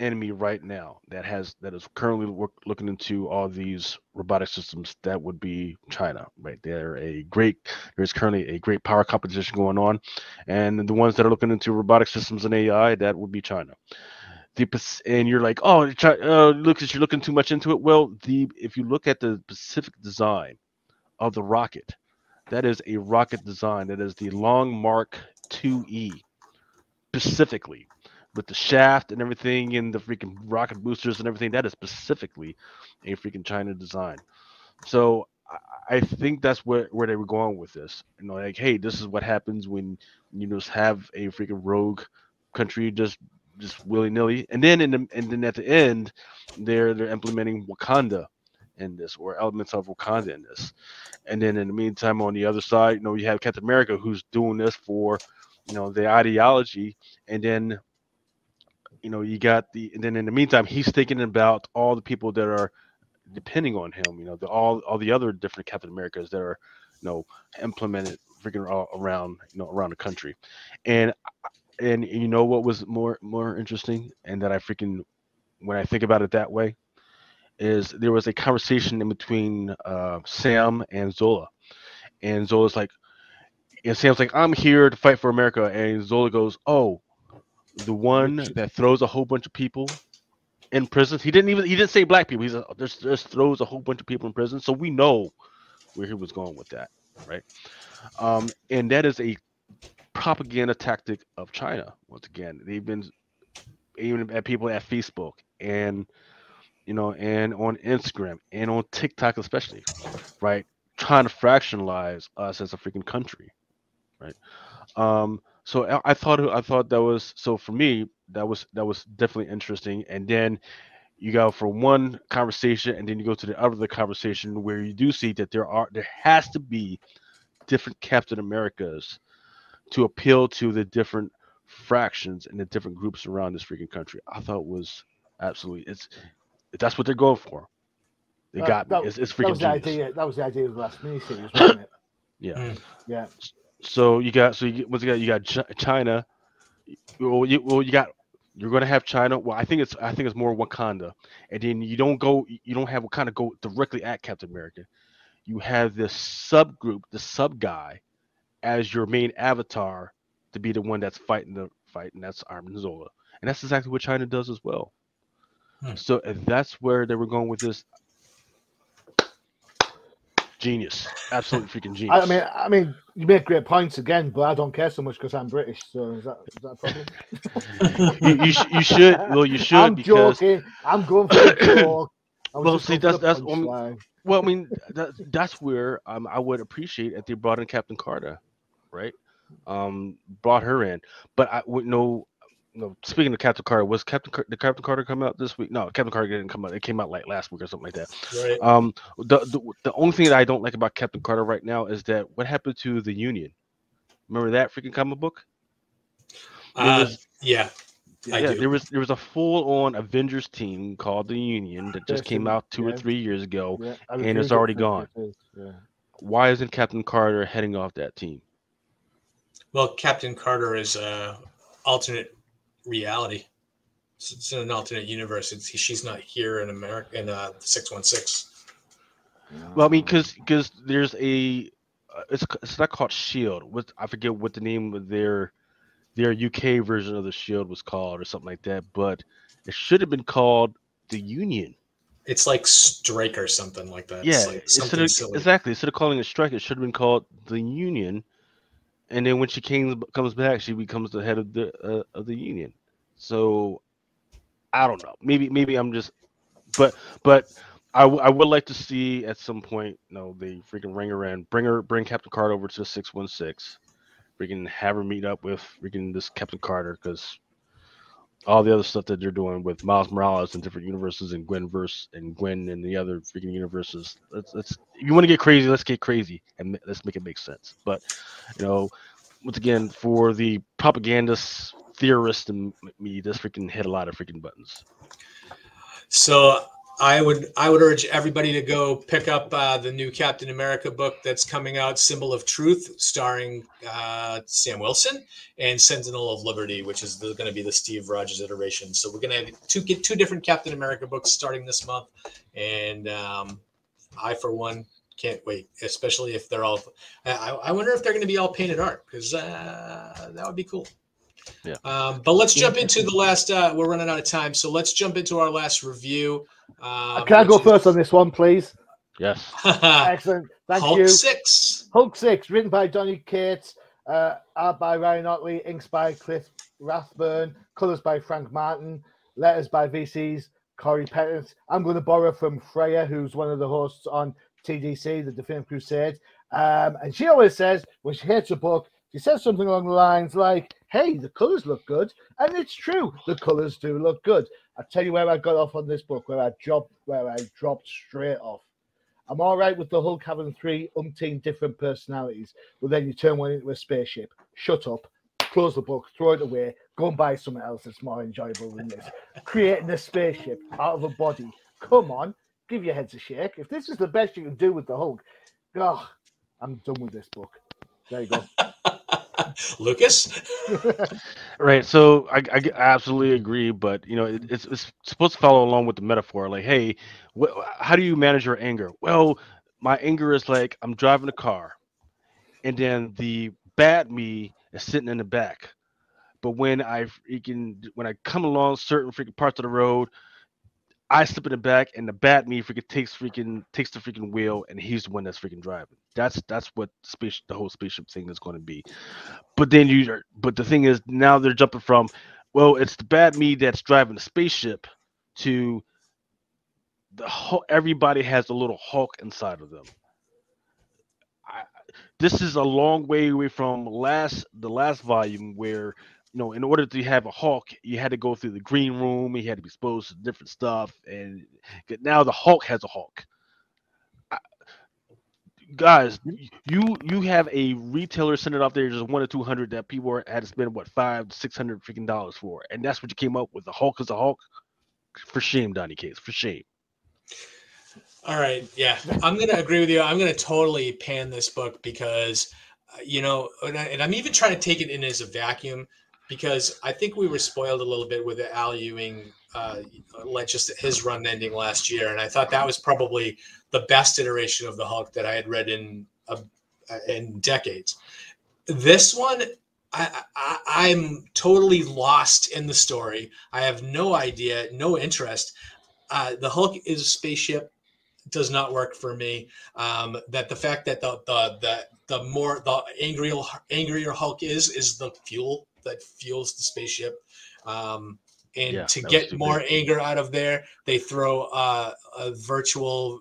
enemy right now that is currently looking into all these robotic systems, that would be China, right? There's currently a great power competition going on, and the ones that are looking into robotic systems and AI, that would be China. And you're like, oh, Lucas, you're looking too much into it. Well, if you look at the specific design of the rocket, that is a rocket design. That is the Long Mark 2E specifically, with the shaft and everything and the freaking rocket boosters and everything. That is specifically a freaking China design. So I think that's where they were going with this. You know, like, hey, this is what happens when you just have a freaking rogue country just willy-nilly. And then at the end, they're implementing Wakanda in this, or elements of Wakanda in this. And then in the meantime, on the other side, you know, you have Captain America, who's doing this for, you know, the ideology. And then, you know, and then in the meantime, he's thinking about all the people that are depending on him, you know, all the other different Captain Americas that are, you know, implemented freaking all around, you know, around the country. And you know what was more interesting, and that I freaking, when I think about it that way, is there was a conversation in between Sam and Zola. And Zola's like, and Sam's like, I'm here to fight for America. And Zola goes, oh, the one that throws a whole bunch of people in prison. He didn't say black people. He just throws a whole bunch of people in prison. So we know where he was going with that. right? And that is a propaganda tactic of China. Once again, they've been aiming at people at Facebook and, you know, and on Instagram and on TikTok especially, right? Trying to fractionalize us as a freaking country, right? So I thought that was, so for me, that was definitely interesting. And then you go from one conversation and then you go to the other conversation where you do see that there has to be different Captain Americas to appeal to the different fractions and the different groups around this freaking country. I thought was absolutely, that's what they're going for. They got me. It's freaking genius. That was the idea of the last miniseries, wasn't it? Yeah. Yeah. So you got China. You're going to have China. Well, I think it's more Wakanda, and then you don't have Wakanda go directly at Captain America. You have this subgroup, the sub guy, as your main avatar to be the one that's fighting the fight, and that's Iron Man Zola, and that's exactly what China does as well. So if that's where they were going with this. Genius, absolutely freaking genius. I mean, you make great points again, but I don't care so much because I'm British. So is that a problem? you should. Well, you should. I'm joking. I'm going for a talk. Well, see, that's. Well, I mean, that's where I would appreciate if they brought in Captain Carter, right? Brought her in, but I wouldn't know. No, speaking of Captain Carter, was Captain Carter come out this week? No, Captain Carter didn't come out. It came out like last week or something like that. Right. The only thing that I don't like about Captain Carter right now is that what happened to the Union? Remember that freaking comic book? I do. There was a full-on Avengers team called the Union that just came out two or 3 years ago, and it's already gone. Yeah. Why isn't Captain Carter heading off that team? Well, Captain Carter is alternate reality. It's in an alternate universe. She's not here in America in 616. Well, I mean, because there's a it's not called Shield. I forget what the name of their UK version of the Shield was called or something like that. But it should have been called the Union. It's like Strike or something like that. Yeah, it's like instead of calling it Strike, it should have been called the Union. And then when she comes back, she becomes the head of the Union. So I don't know. Maybe I'm just, but I would like to see at some point, you know, they freaking ring her in, bring Captain Carter over to 616, freaking have her meet up with freaking this Captain Carter, because all the other stuff that they're doing with Miles Morales in different universes and Gwen and the other freaking universes. Let's if you want to get crazy, let's get crazy and let's make it make sense. But, you know, once again, for the propagandist theorist in me, this freaking hit a lot of freaking buttons. So I would urge everybody to go pick up the new Captain America book that's coming out, Symbol of Truth, starring Sam Wilson, and Sentinel of Liberty, which is going to be the Steve Rogers iteration. So we're going to have two different Captain America books starting this month, and I, for one, can't wait, especially if they're all – I wonder if they're going to be all painted art, because that would be cool. Yeah. But let's jump into the last we're running out of time, so let's jump into our last review. Can I go first on this one, please? Yes. Excellent. Thank you. Hulk 6, written by Donny Cates, art by Ryan Otley, inks by Cliff Rathburn, colours by Frank Martin, letters by VC's Corey Pettit. I'm going to borrow from Freya, who's one of the hosts on TDC, the Definitive Crusade. And she always says, when she hates a book, she says something along the lines like, hey, the colours look good. And it's true, the colours do look good. I'll tell you where I got off on this book, where I dropped straight off. I'm all right with the Hulk having three umpteen different personalities, but then you turn one into a spaceship. Shut up, close the book, throw it away, go and buy something else that's more enjoyable than this. Creating a spaceship out of a body. Come on, give your heads a shake. If this is the best you can do with the Hulk, oh, I'm done with this book. There you go. Lucas, right? So I absolutely agree, but you know it's supposed to follow along with the metaphor. Like, hey, how do you manage your anger? Well, my anger is like I'm driving a car, and then the bad me is sitting in the back. But when I come along certain freaking parts of the road, I slip in the back, and the Batman freaking takes the freaking wheel, and he's the one that's freaking driving. That's what the whole spaceship thing is going to be. But then but the thing is, now they're jumping from, well, it's the Batman that's driving the spaceship, to the Hulk. Everybody has a little Hulk inside of them. This is a long way away from the last volume where, you know, in order to have a Hulk, you had to go through the green room. He had to be exposed to different stuff, and now the Hulk has a Hulk. Guys, you have a retailer sending out there just $100 or $200 that people had to spend what $500 to $600 freaking dollars for, and that's what you came up with. The Hulk is a Hulk. For shame, Donny Case. For shame. All right, yeah, I'm gonna agree with you. I'm gonna totally pan this book because, you know, and I'm even trying to take it in as a vacuum. Because I think we were spoiled a little bit with the Al Ewing, just his run ending last year, and I thought that was probably the best iteration of the Hulk that I had read in decades. This one, I'm totally lost in the story. I have no idea, no interest. The Hulk is a spaceship. Does not work for me. That the fact that the angrier Hulk is the fuel that fuels the spaceship, and yeah, to get more anger out of there, they throw a virtual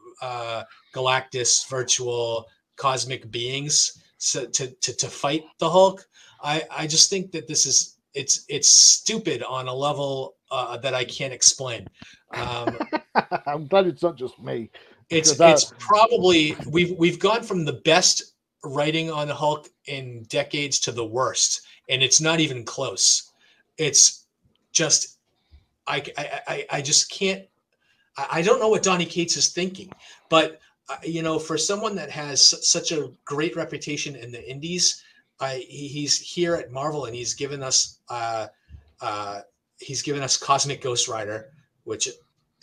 Galactus, virtual cosmic beings to fight the Hulk. I just think that this is it's stupid on a level that I can't explain. I'm glad it's not just me. It's probably we've gone from the best writing on the Hulk in decades to the worst. And it's not even close. It's just, I just can't, I don't know what Donny Cates is thinking, but you know, for someone that has such a great reputation in the indies, he's here at Marvel and he's given us Cosmic Ghost Rider, which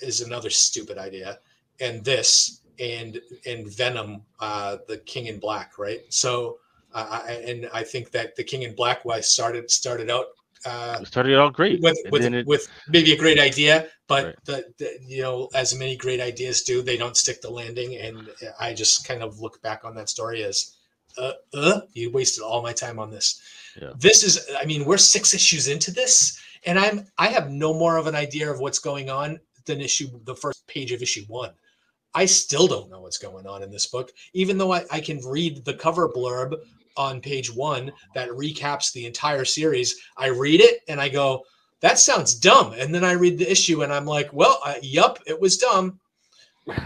is another stupid idea. And this and Venom, the King in Black. Right. So, and I think that the King in Black started out great with maybe a great idea, but right. You know, as many great ideas do, they don't stick the landing. And I just kind of look back on that story as, you wasted all my time on this. Yeah. This is, I mean, we're 6 issues into this, and I have no more of an idea of what's going on than the first page of issue 1. I still don't know what's going on in this book, even though I can read the cover blurb on page 1 that recaps the entire series. I read it and I go, that sounds dumb. And then I read the issue and I'm like, well, yup, it was dumb.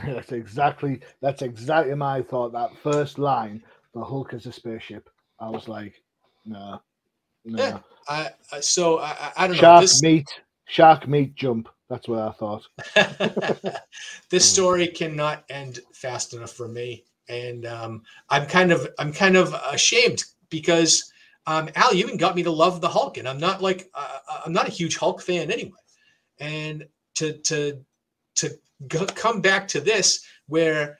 That's exactly my thought. That first line, the Hulk is a spaceship. I was like, no. Yeah, I don't know. Shark meat jump. That's what I thought. This story cannot end fast enough for me. And I'm kind of ashamed because Al Ewing got me to love the Hulk, and I'm not a huge Hulk fan anyway. And to come back to this where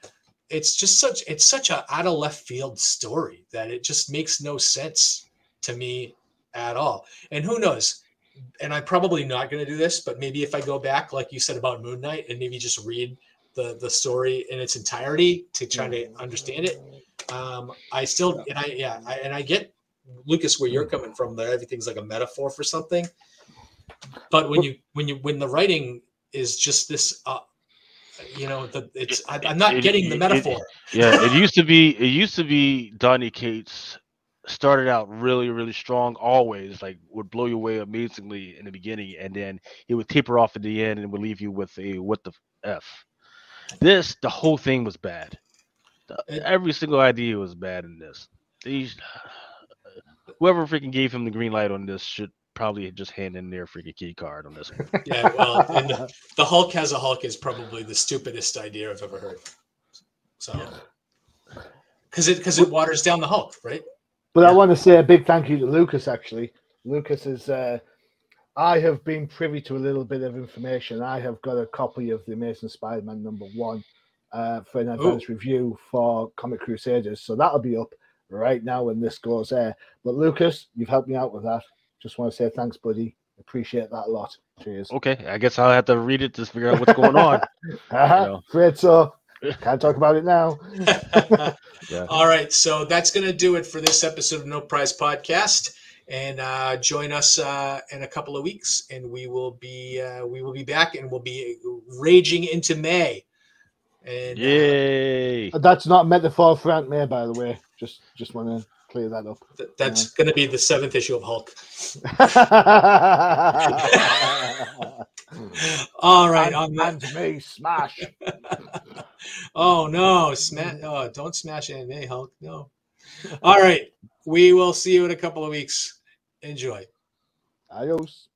it's just such a out of left field story that it just makes no sense to me at all. And who knows? And I'm probably not going to do this, but maybe if I go back, like you said about Moon Knight, and maybe just read the story in its entirety to try to understand it. I get, Lucas, where you're coming from there. Everything's like a metaphor for something. But when the writing is just this, you know, I'm not getting the metaphor. It used to be Donny Cates started out really, really strong, always, like, would blow you away amazingly in the beginning, and then it would taper off at the end and would leave you with a what the F. The whole thing was bad. Every single idea was bad in this. Whoever freaking gave him the green light on this should probably just hand in their freaking key card on this one. Yeah, well, and the Hulk has a Hulk is probably the stupidest idea I've ever heard. So, because it waters down the Hulk, right? But I want to say a big thank you to Lucas, actually. Lucas is, I have been privy to a little bit of information. I have got a copy of The Amazing Spider-Man #1 for an advanced review for Comic Crusaders. So that'll be up right now when this goes there. But Lucas, you've helped me out with that. Just want to say thanks, buddy. Appreciate that a lot. Cheers. Okay, I guess I'll have to read it to figure out what's going on. Afraid so. Can't talk about it now. Yeah. All right, so that's going to do it for this episode of No Prize Podcast. And join us in a couple of weeks, and we will be back, and we'll be raging into May. And yay! That's not metaphor for Aunt May, by the way. Just want to clear that up. That's going to be the 7th issue of Hulk. All right, on that, Aunt May smash. Oh no, smash! Oh, don't smash Aunt May, Hulk. No. All right, we will see you in a couple of weeks. Enjoy. Adios.